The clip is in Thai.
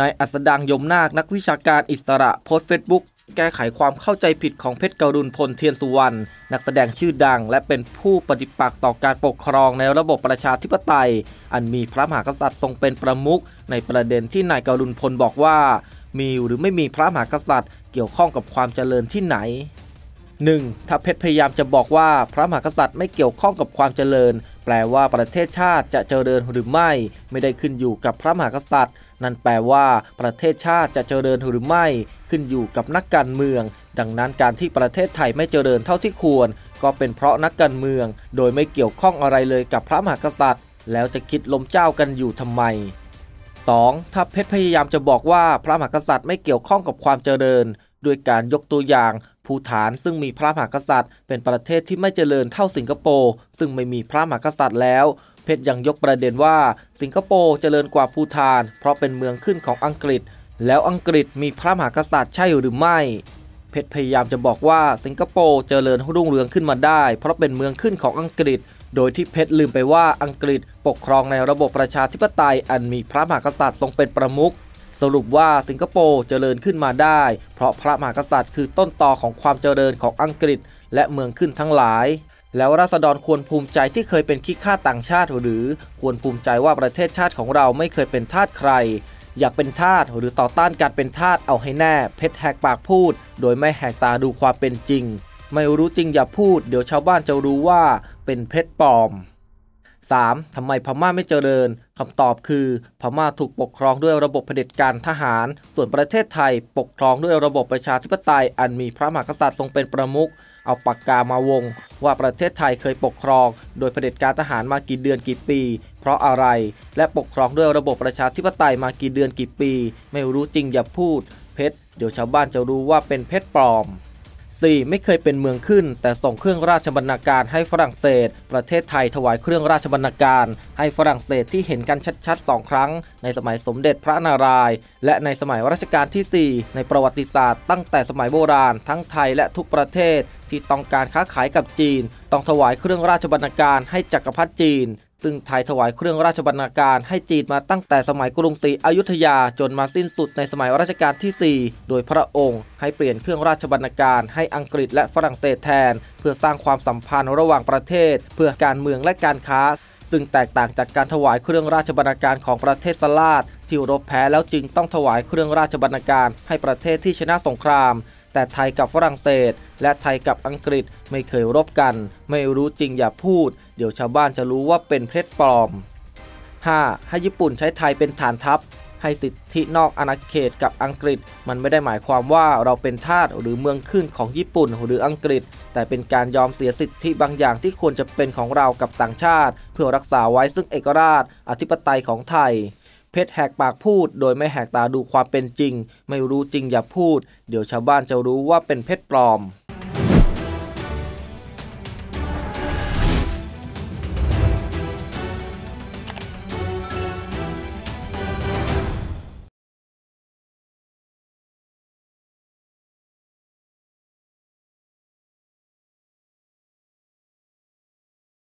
นายอัสดางยมนาคนักวิชาการอิสระโพสต์เฟซบุ๊กแก้ไขความเข้าใจผิดของเพชรกรุณพลเทียนสุวรรณนักแสดงชื่อดังและเป็นผู้ปฏิปักษ์ต่อการปกครองในระบบประชาธิปไตยอันมีพระมหากษัตริย์ทรงเป็นประมุขในประเด็นที่นายกรุณพลบอกว่ามีหรือไม่มีพระมหากษัตริย์เกี่ยวข้องกับความเจริญที่ไหน 1. ถ้าเพชรพยายามจะบอกว่าพระมหากษัตริย์ไม่เกี่ยวข้องกับความเจริญแปลว่าประเทศชาติจะเจริญหรือไม่ได้ขึ้นอยู่กับพระมหากษัตริย์นั่นแปลว่าประเทศชาติจะเจริญหรือไม่ขึ้นอยู่กับนักการเมืองดังนั้นการที่ประเทศไทยไม่เจริญเท่าที่ควรก็เป็นเพราะนักการเมืองโดยไม่เกี่ยวข้องอะไรเลยกับพระมหากษัตริย์แล้วจะคิดล้มเจ้ากันอยู่ทำไม 2. ถ้าเพชรพยายามจะบอกว่าพระมหากษัตริย์ไม่เกี่ยวข้องกับความเจริญด้วยการยกตัวอย่างภูฏานซึ่งมีพระมหากษัตริย์เป็นประเทศที่ไม่เจริญเท่าสิงคโปร์ซึ่งไม่มีพระมหากษัตริย์แล้วเพชรยังยกประเด็นว่าสิงคโปร์เจริญกว่าภูฏานเพราะเป็นเมืองขึ้นของอังกฤษแล้วอังกฤษมีพระมหากษัตริย์ใช่หรือไม่เพชรพยายามจะบอกว่าสิงคโปร์เจริญรุ่งเรืองขึ้นมาได้เพราะเป็นเมืองขึ้นของอังกฤษโดยที่เพชรลืมไปว่าอังกฤษปกครองในระบบประชาธิปไตยอันมีพระมหากษัตริย์ทรงเป็นประมุขสรุปว่าสิงคโปร์เจริญขึ้นมาได้เพราะพระมหากษัตริย์คือต้นตอของความเจริญของอังกฤษและเมืองขึ้นทั้งหลายแล้วราษฎรควรภูมิใจที่เคยเป็นขี้ข้าต่างชาติหรือควรภูมิใจว่าประเทศชาติของเราไม่เคยเป็นทาสใครอยากเป็นทาสหรือต่อต้านการเป็นทาสเอาให้แน่เพชรแหกปากพูดโดยไม่แหกตาดูความเป็นจริงไม่รู้จริงอย่าพูดเดี๋ยวชาวบ้านจะรู้ว่าเป็นเพชรปลอม 3. ทำไมพม่าไม่เจริญคำตอบคือพม่าถูกปกครองด้วยระบบเผด็จการทหารส่วนประเทศไทยปกครองด้วยระบบประชาธิปไตยอันมีพระมหากษัตริย์ทรงเป็นประมุขเอาปากกามาวงว่าประเทศไทยเคยปกครองโดยเผด็จการทหารมากี่เดือนกี่ปีเพราะอะไรและปกครองด้วยระบบประชาธิปไตยมากี่เดือนกี่ปีไม่รู้จริงอย่าพูดเพชรเดี๋ยวชาวบ้านจะรู้ว่าเป็นเพชรปลอม 4. ไม่เคยเป็นเมืองขึ้นแต่ส่งเครื่องราชบรรณาการให้ฝรั่งเศสประเทศไทยถวายเครื่องราชบรรณาการให้ฝรั่งเศสที่เห็นกันชัดๆ2ครั้งในสมัยสมเด็จพระนารายณ์และในสมัยรัชกาลที่4ในประวัติศาสตร์ตั้งแต่สมัยโบราณทั้งไทยและทุกประเทศที่ต้องการค้าขายกับจีนต้องถวายเครื่องราชบรรณาการให้จักรพรรดิจีนซึ่งไทยถวายเครื่องราชบรรณาการให้จีนมาตั้งแต่สมัยกรุงศรีอยุธยาจนมาสิ้นสุดในสมัยรัชกาลที่4โดยพระองค์ให้เปลี่ยนเครื่องราชบรรณาการให้อังกฤษและฝรั่งเศสแทนเพื่อสร้างความสัมพันธ์ระหว่างประเทศเพื่อการเมืองและการค้าซึ่งแตกต่างจากการถวายเครื่องราชบรรณาการของประเทศสลาดที่รบแพ้แล้วจึงต้องถวายเครื่องราชบรรณาการให้ประเทศที่ชนะสงครามแต่ไทยกับฝรั่งเศสและไทยกับอังกฤษไม่เคยรบกันไม่รู้จริงอย่าพูดเดี๋ยวชาวบ้านจะรู้ว่าเป็นเพชรปลอม 5. ให้ญี่ปุ่นใช้ไทยเป็นฐานทัพให้สิทธินอกอาณาเขตกับอังกฤษมันไม่ได้หมายความว่าเราเป็นทาสหรือเมืองขึ้นของญี่ปุ่นหรืออังกฤษแต่เป็นการยอมเสียสิทธิบางอย่างที่ควรจะเป็นของเรากับต่างชาติเพื่อรักษาไว้ซึ่งเอกราชอธิปไตยของไทยเพชรแหกปากพูดโดยไม่แหกตาดูความเป็นจริงไม่รู้จริงอย่าพูดเดี๋ยวชาวบ้านจะรู้ว่าเป็นเพชรปลอม